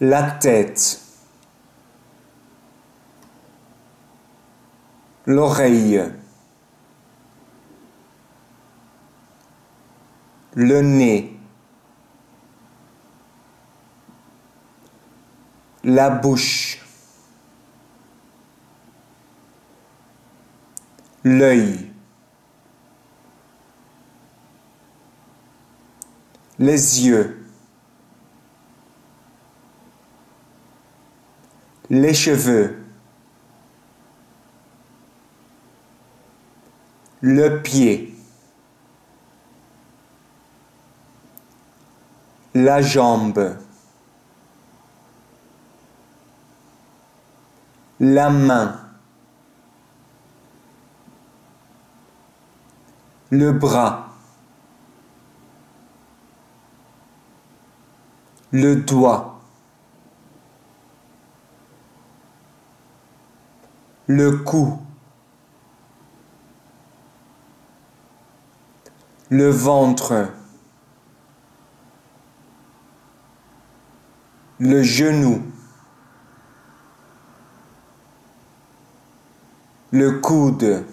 la tête, l'oreille, le nez, la bouche, l'œil, les yeux, les cheveux, le pied, la jambe, la main, le bras, le doigt, le cou, le ventre, le genou, le coude,